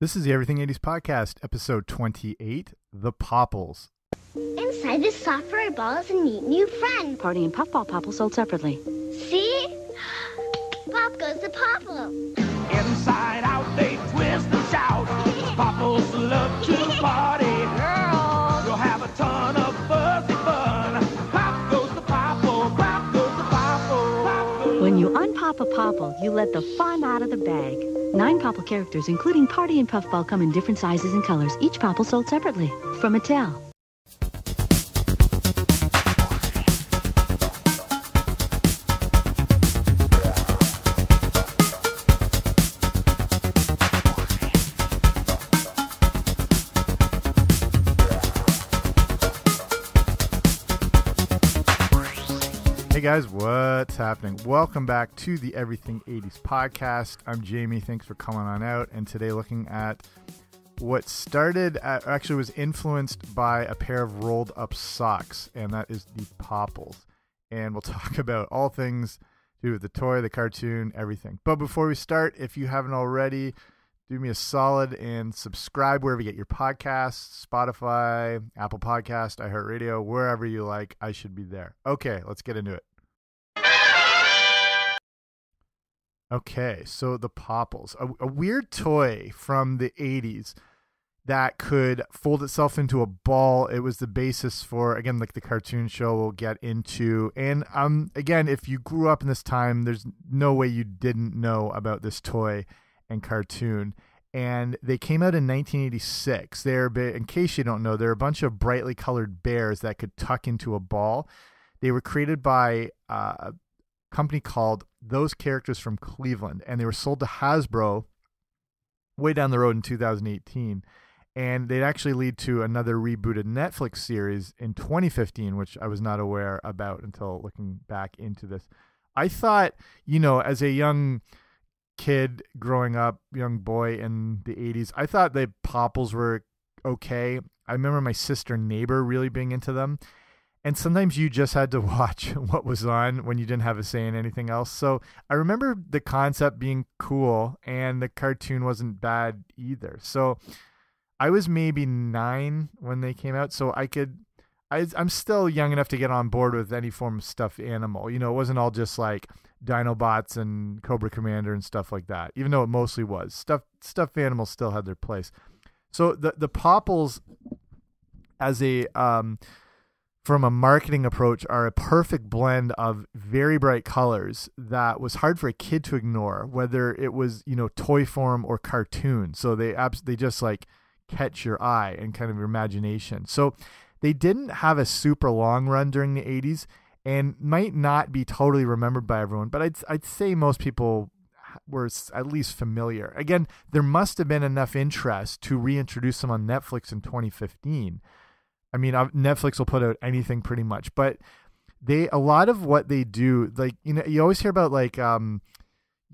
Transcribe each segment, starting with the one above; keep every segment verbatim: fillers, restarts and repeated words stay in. This is the Everything eighties Podcast, episode twenty-eight, The Popples. Inside this soft rubber ball is a neat new friend. Party and puffball popple sold separately. See? Pop goes the popple. Inside out they twist and shout. Popples love to party. Girls, you'll have a ton of fuzzy fun. Pop goes the popple, pop goes the popple, pop goes. When you unpop a popple, you let the fun out of the bag. Nine Popple characters, including Party and Puffball, come in different sizes and colors. Each Popple sold separately. From Mattel. Hey guys, what's happening? Welcome back to the Everything eighties Podcast. I'm Jamie. Thanks for coming on out. And today looking at what started, at, actually was influenced by a pair of rolled up socks. And that is the Popples. And we'll talk about all things to do with the toy, the cartoon, everything. But before we start, if you haven't already, do me a solid and subscribe wherever you get your podcasts, Spotify, Apple Podcast, iHeartRadio, wherever you like, I should be there. Okay, let's get into it. Okay, so the Popples, a, a weird toy from the eighties that could fold itself into a ball. It was the basis for, again, like the cartoon show we'll get into. And um, again, if you grew up in this time, there's no way you didn't know about this toy and cartoon. And they came out in nineteen eighty-six. They're, in case you don't know, they're a bunch of brightly colored bears that could tuck into a ball. They were created by uh, a company called Those Characters from Cleveland, and they were sold to Hasbro way down the road in two thousand eighteen, and they'd actually lead to another rebooted Netflix series in twenty fifteen, which I was not aware about until looking back into this. I thought, you know, as a young kid growing up, young boy in the eighties, I thought the Popples were okay. I remember my sister neighbor really being into them. And sometimes you just had to watch what was on when you didn't have a say in anything else. So I remember the concept being cool and the cartoon wasn't bad either. So I was maybe nine when they came out. So I could, I, I'm still young enough to get on board with any form of stuffed animal. You know, it wasn't all just like Dinobots and Cobra Commander and stuff like that, even though it mostly was. Stuff, stuffed animals still had their place. So the, the Popples as a, um, from a marketing approach, are a perfect blend of very bright colors that was hard for a kid to ignore, whether it was, you know, toy form or cartoon. So they abs they just like catch your eye and kind of your imagination. So they didn't have a super long run during the eighties and might not be totally remembered by everyone, but I'd, I'd say most people were at least familiar. Again, there must have been enough interest to reintroduce them on Netflix in twenty fifteen. I mean, Netflix will put out anything pretty much, but they, a lot of what they do, like, you know, you always hear about like um,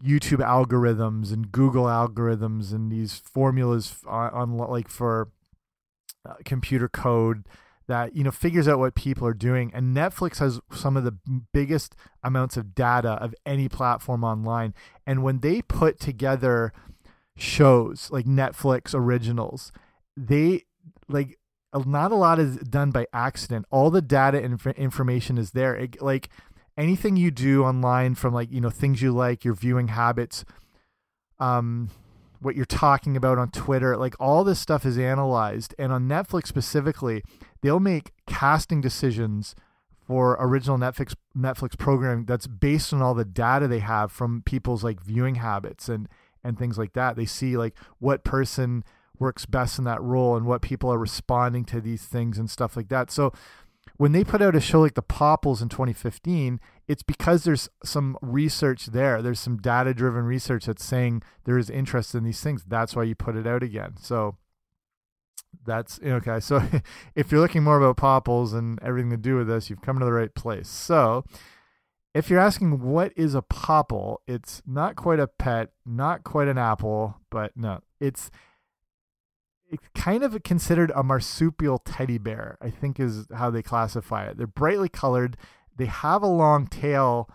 YouTube algorithms and Google algorithms and these formulas on, on like for uh, computer code that, you know, figures out what people are doing. And Netflix has some of the biggest amounts of data of any platform online. And when they put together shows like Netflix originals, they like, not a lot is done by accident. All the data and information is there. It, like anything you do online, from like, you know, things you like, your viewing habits, um, what you're talking about on Twitter, like all this stuff is analyzed. And on Netflix specifically, they'll make casting decisions for original Netflix, Netflix programming that's based on all the data they have from people's like viewing habits and, and things like that. They see like what person works best in that role and what people are responding to these things and stuff like that. So when they put out a show like the Popples in twenty fifteen, it's because there's some research there. There's some data-driven research that's saying there is interest in these things. That's why you put it out again. So that's okay. So if you're looking more about Popples and everything to do with this, you've come to the right place. So if you're asking what is a Popple, it's not quite a pet, not quite an apple, but no, it's, it's kind of considered a marsupial teddy bear, I think is how they classify it. They're brightly colored. They have a long tail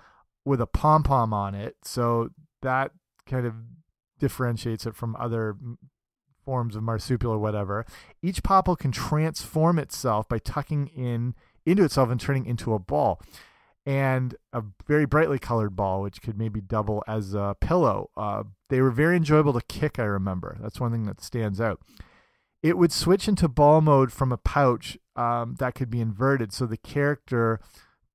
with a pom-pom on it, so that kind of differentiates it from other forms of marsupial or whatever, each Popple can transform itself by tucking in into itself and turning into a ball, and a very brightly colored ball, which could maybe double as a pillow. Uh, they were very enjoyable to kick, I remember. That's one thing that stands out. It would switch into ball mode from a pouch um, that could be inverted, so the character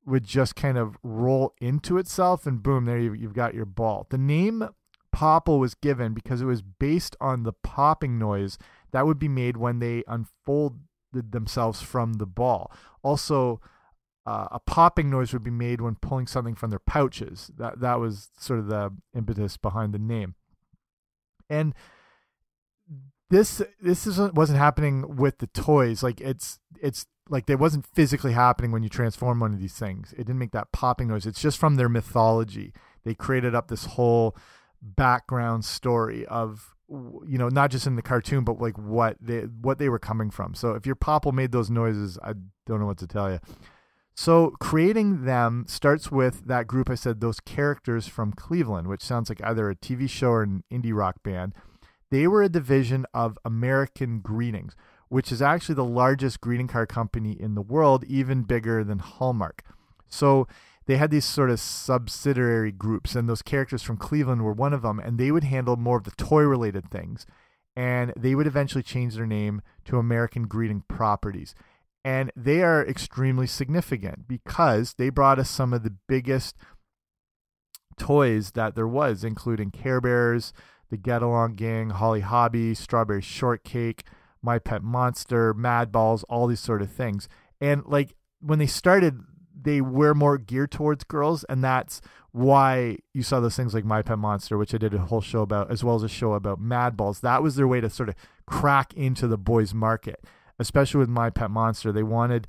would just kind of roll into itself, and boom, there you, you've got your ball. The name Popple was given because it was based on the popping noise that would be made when they unfolded themselves from the ball. Also, uh, a popping noise would be made when pulling something from their pouches. That, that was sort of the impetus behind the name. And this this isn't wasn't happening with the toys. Like it's it's like it wasn't physically happening when you transform one of these things. It didn't make that popping noise. It's just from their mythology. They created up this whole background story of, you know, not just in the cartoon, but like what they what they were coming from. So if your Popple made those noises, I don't know what to tell you. So creating them starts with that group I said, Those Characters from Cleveland, which sounds like either a T V show or an indie rock band. They were a division of American Greetings, which is actually the largest greeting card company in the world, even bigger than Hallmark. So they had these sort of subsidiary groups, and Those Characters from Cleveland were one of them, and they would handle more of the toy-related things, and they would eventually change their name to American Greeting Properties. And they are extremely significant because they brought us some of the biggest toys that there was, including Care Bears, the Get Along Gang, Holly Hobby, Strawberry Shortcake, My Pet Monster, Mad Balls, all these sort of things. And like when they started, they were more geared towards girls, and that's why you saw those things like My Pet Monster, which I did a whole show about, as well as a show about Mad Balls. That was their way to sort of crack into the boys' market, especially with My Pet Monster. They wanted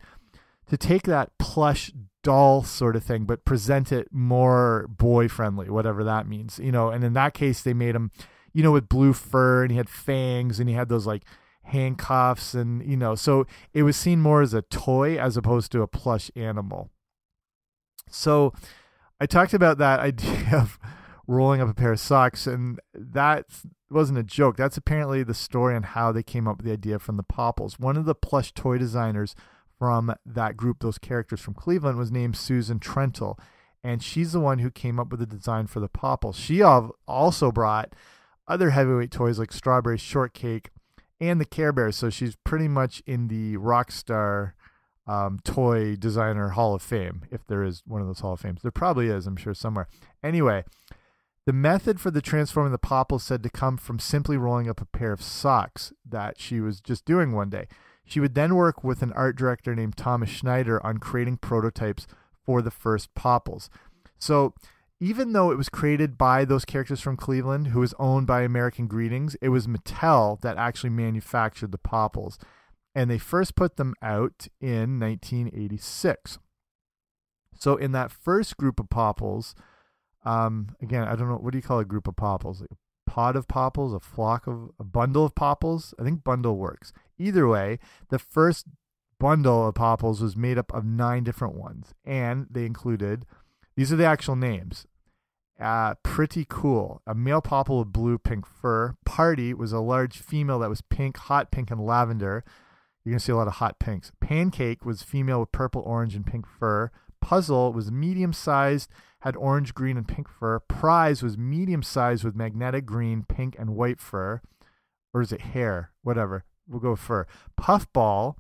to take that plush doll sort of thing, but present it more boy-friendly, whatever that means, you know. And in that case, they made him, you know, with blue fur, and he had fangs, and he had those like handcuffs, and, you know, so it was seen more as a toy as opposed to a plush animal. So I talked about that idea of rolling up a pair of socks, and that wasn't a joke. That's apparently the story on how they came up with the idea from the Popples. One of the plush toy designers from that group, Those Characters from Cleveland, was named Susan Trentle, and she's the one who came up with the design for the Popples. She also brought other heavyweight toys like Strawberry Shortcake and the Care Bears, so she's pretty much in the rock star Um, toy designer Hall of Fame, if there is one of those Hall of Fames. There probably is, I'm sure, somewhere. Anyway, the method for the transforming the Popple said to come from simply rolling up a pair of socks that she was just doing one day. She would then work with an art director named Thomas Schneider on creating prototypes for the first Popples. So even though it was created by Those Characters from Cleveland, who was owned by American Greetings, it was Mattel that actually manufactured the Popples. And they first put them out in nineteen eighty-six. So in that first group of Popples, um, again, I don't know, what do you call a group of Popples? Like a pod of Popples, a flock of, a bundle of Popples? I think bundle works. Either way, the first bundle of Popples was made up of nine different ones. And they included, these are the actual names. Uh, pretty Cool, a male Popple with blue, pink fur. Party was a large female that was pink, hot pink, and lavender. You're going to see a lot of hot pinks. Pancake was female with purple, orange, and pink fur. Puzzle was medium-sized, had orange, green, and pink fur. Prize was medium-sized with magnetic green, pink, and white fur. Or is it hair? Whatever. We'll go with fur. Puffball.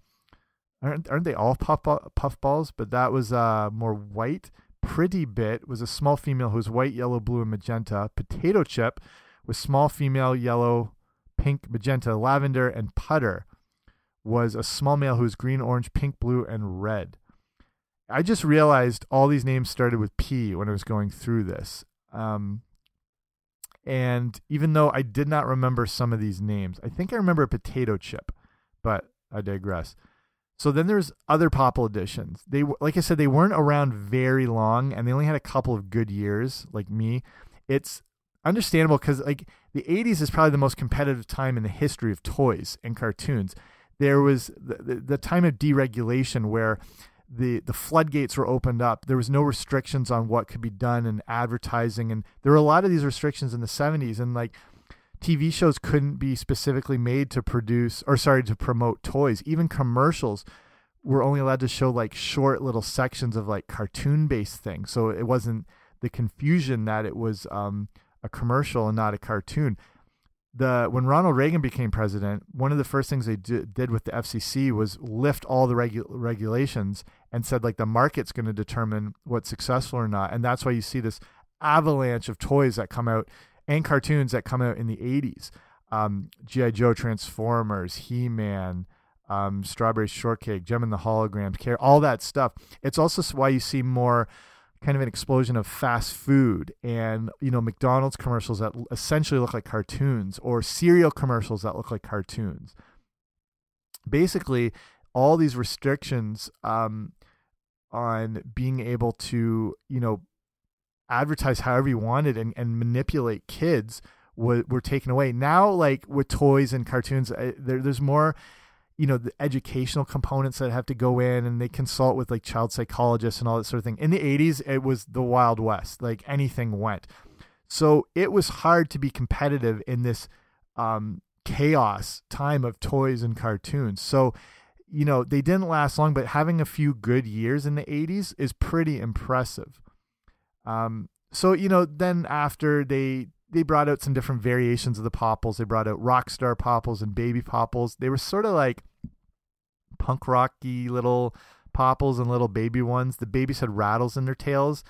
Aren't, aren't they all puff, puff balls? But that was uh, more white. Pretty Bit was a small female who was white, yellow, blue, and magenta. Potato Chip was small female, yellow, pink, magenta, lavender, and putter was a small male who was green, orange, pink, blue, and red. I just realized all these names started with P when I was going through this. Um, and even though I did not remember some of these names, I think I remember a Potato Chip, but I digress. So then there's other Popple editions. They, like I said, they weren't around very long, and they only had a couple of good years, like me. It's understandable because like the eighties is probably the most competitive time in the history of toys and cartoons. There was the, the time of deregulation where the, the floodgates were opened up. There was no restrictions on what could be done in advertising. And there were a lot of these restrictions in the seventies. And like T V shows couldn't be specifically made to produce or sorry, to promote toys. Even commercials were only allowed to show like short little sections of like cartoon based things. So it wasn't the confusion that it was um, a commercial and not a cartoon. The, when Ronald Reagan became president, one of the first things they did with the F C C was lift all the regu regulations and said, like, the market's going to determine what's successful or not. And that's why you see this avalanche of toys that come out and cartoons that come out in the eighties. Um, G I Joe, Transformers, He-Man, um, Strawberry Shortcake, Gem and the Holograms, Care, all that stuff. It's also why you see more kind of an explosion of fast food and, you know, McDonald's commercials that essentially look like cartoons, or cereal commercials that look like cartoons. Basically, all these restrictions um, on being able to, you know, advertise however you wanted and, and manipulate kids were, were taken away. Now, like with toys and cartoons, I, there, there's more, you know, the educational components that have to go in, and they consult with like child psychologists and all that sort of thing. In the eighties, it was the Wild West, like anything went. So it was hard to be competitive in this um, chaos time of toys and cartoons. So, you know, they didn't last long, but having a few good years in the eighties is pretty impressive. Um, so, you know, then after they, they brought out some different variations of the Popples. They brought out Rockstar Popples and Baby Popples. They were sort of like punk rocky little Popples and little baby ones. The babies had rattles in their tails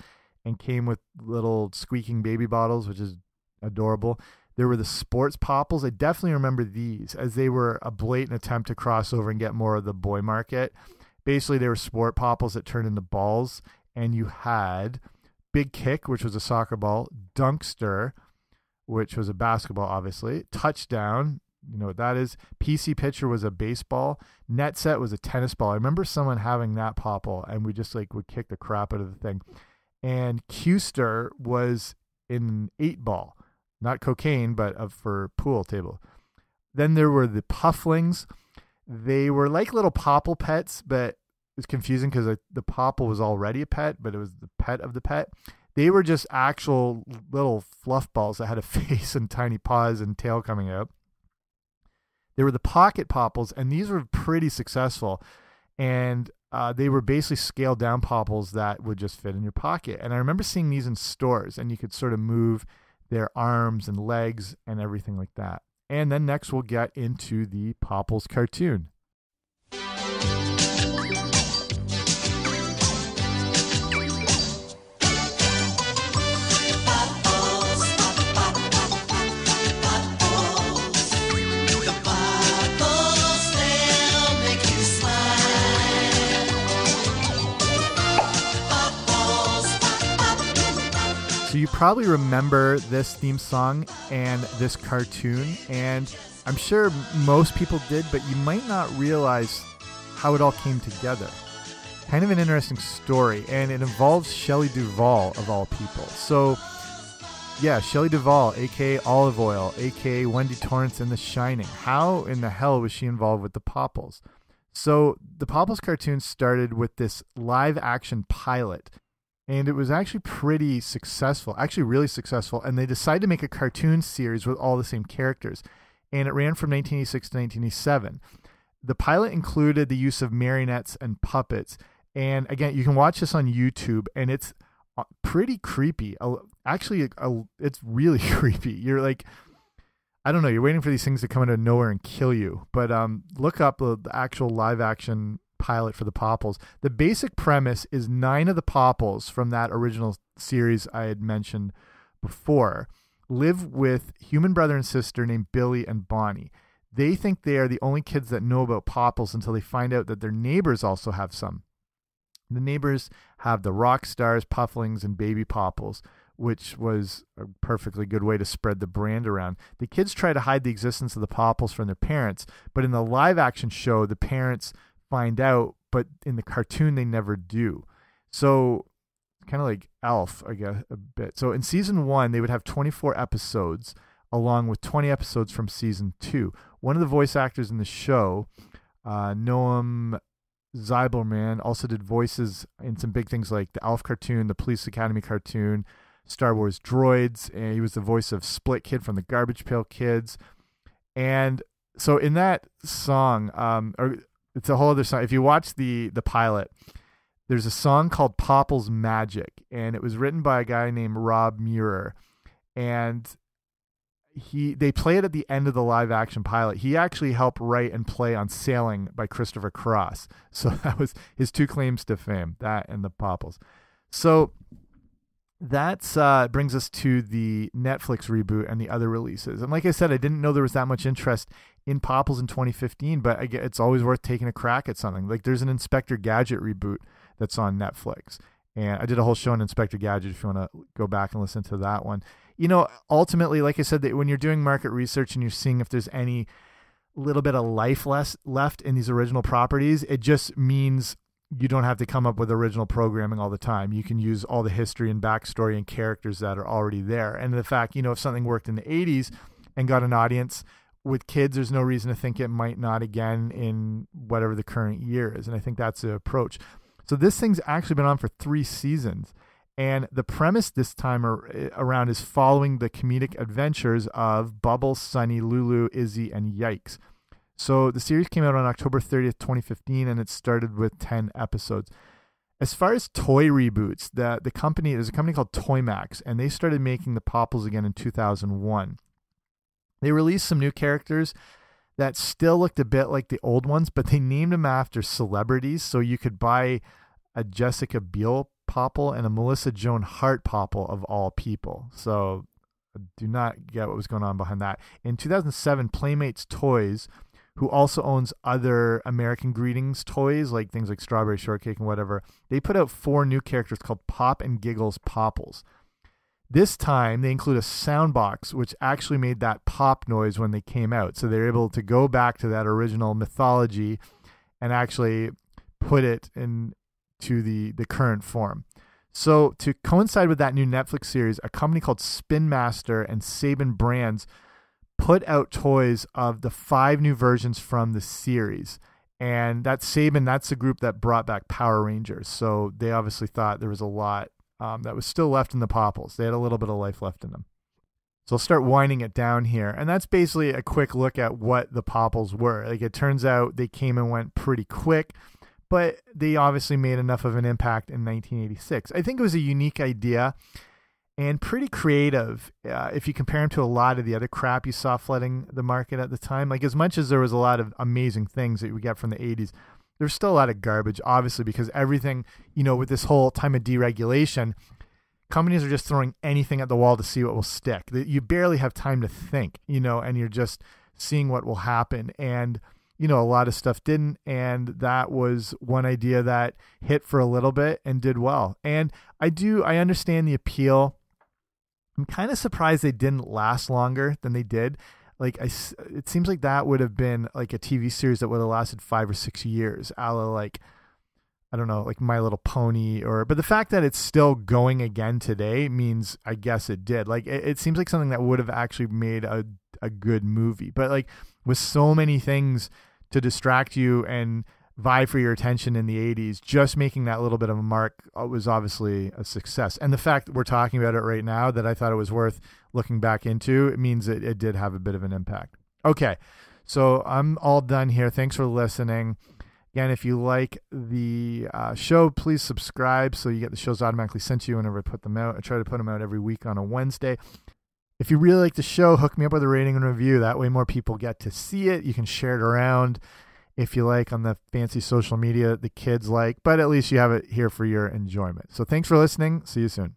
and came with little squeaking baby bottles, which is adorable. There were the sports Popples. I definitely remember these, as they were a blatant attempt to cross over and get more of the boy market. Basically, they were sport Popples that turned into balls, and you had Big Kick, which was a soccer ball, Dunkster, which was a basketball, obviously, Touchdown, you know what that is, P C Pitcher was a baseball, Net Set was a tennis ball. I remember someone having that Popple, and we just like would kick the crap out of the thing. And Qster was an eight ball, not cocaine, but uh, for pool table. Then there were the Pufflings. They were like little Popple pets, but it's confusing because the Popple was already a pet, but it was the pet of the pet. They were just actual little fluff balls that had a face and tiny paws and tail coming out. There were the pocket Popples, and these were pretty successful. And uh, they were basically scaled down Popples that would just fit in your pocket. And I remember seeing these in stores, and you could sort of move their arms and legs and everything like that. And then next we'll get into the Popples cartoon. So you probably remember this theme song and this cartoon, and I'm sure most people did, but you might not realize how it all came together. Kind of an interesting story, and it involves Shelley Duvall, of all people. So yeah, Shelley Duvall, aka Olive Oil, aka Wendy Torrance in The Shining. How in the hell was she involved with the Popples? So the Popples cartoon started with this live action pilot, and it was actually pretty successful, actually really successful. And they decided to make a cartoon series with all the same characters. And it ran from nineteen eighty-six to nineteen eighty-seven. The pilot included the use of marionettes and puppets. And again, you can watch this on YouTube, and it's pretty creepy. Actually, it's really creepy. You're like, I don't know, you're waiting for these things to come out of nowhere and kill you. But um, look up the actual live action pilot for the Popples. The basic premise is nine of the Popples from that original series I had mentioned before live with human brother and sister named Billy and Bonnie. They think they are the only kids that know about Popples until they find out that their neighbors also have some. The neighbors have the rock stars, Pufflings, and Baby Popples, which was a perfectly good way to spread the brand around. The kids try to hide the existence of the Popples from their parents, but in the live action show, the parents find out, but in the cartoon they never do. So kind of like Alf, I guess, a bit. So in season one, they would have twenty-four episodes, along with twenty episodes from season two. One of the voice actors in the show, uh, Noam Zyberman, also did voices in some big things like the Alf cartoon, the Police Academy cartoon, Star Wars Droids, and he was the voice of Split Kid from the Garbage Pail Kids. And so in that song, um, or it's a whole other song. If you watch the the pilot, there's a song called Popples Magic, and it was written by a guy named Rob Muir. And he they play it at the end of the live-action pilot. He actually helped write and play on Sailing by Christopher Cross. So that was his two claims to fame, that and the Popples. So that uh, brings us to the Netflix reboot and the other releases. And like I said, I didn't know there was that much interest in Popples in twenty fifteen, but I get, it's always worth taking a crack at something. Like there's an Inspector Gadget reboot that's on Netflix. And I did a whole show on Inspector Gadget if you want to go back and listen to that one. You know, ultimately, like I said, that when you're doing market research and you're seeing if there's any little bit of life less left in these original properties, it just means you don't have to come up with original programming all the time. You can use all the history and backstory and characters that are already there. And the fact, you know, if something worked in the eighties and got an audience with kids, there's no reason to think it might not again in whatever the current year is. And I think that's the approach. So this thing's actually been on for three seasons. And the premise this time around is following the comedic adventures of Bubbles, Sunny, Lulu, Izzy, and Yikes. So the series came out on October thirtieth, twenty fifteen, and it started with ten episodes. As far as toy reboots, the, the company, there's a company called Toymax, and they started making the Popples again in two thousand one. They released some new characters that still looked a bit like the old ones, but they named them after celebrities. So you could buy a Jessica Biel Popple and a Melissa Joan Hart Popple of all people. So do not get what was going on behind that. In two thousand seven, Playmates Toys, who also owns other American Greetings toys, like things like Strawberry Shortcake and whatever, they put out four new characters called Pop and Giggles Popples. This time, they include a sound box, which actually made that pop noise when they came out. So they're able to go back to that original mythology and actually put it in to the, the current form. So to coincide with that new Netflix series, a company called Spin Master and Sabin Brands put out toys of the five new versions from the series. And that's Sabin, that's the group that brought back Power Rangers. So they obviously thought there was a lot um, that was still left in the Popples. They had a little bit of life left in them. So I'll start winding it down here. And that's basically a quick look at what the Popples were. Like it turns out they came and went pretty quick, but they obviously made enough of an impact in nineteen eighty-six. I think it was a unique idea and pretty creative uh, if you compare them to a lot of the other crap you saw flooding the market at the time. Like as much as there was a lot of amazing things that we got from the eighties, there's still a lot of garbage, obviously, because everything, you know, with this whole time of deregulation, companies are just throwing anything at the wall to see what will stick. You barely have time to think, you know, and you're just seeing what will happen. And you know, a lot of stuff didn't, and that was one idea that hit for a little bit and did well. And I do, I understand the appeal. I'm kind of surprised they didn't last longer than they did. Like, I, it seems like that would have been like a T V series that would have lasted five or six years, a la like, I don't know, like My Little Pony or, but the fact that it's still going again today means I guess it did. Like, it, it seems like something that would have actually made a, a good movie, but like with so many things to distract you and vie for your attention in the eighties, just making that little bit of a mark was obviously a success. And the fact that we're talking about it right now, that I thought it was worth looking back into, it means it, it did have a bit of an impact. Okay, so I'm all done here. Thanks for listening. Again, if you like the uh, show, please subscribe so you get the shows automatically sent to you whenever I put them out. I try to put them out every week on a Wednesday. If you really like the show, hook me up with a rating and review. That way more people get to see it. You can share it around if you like on the fancy social media that the kids like, but at least you have it here for your enjoyment. So thanks for listening. See you soon.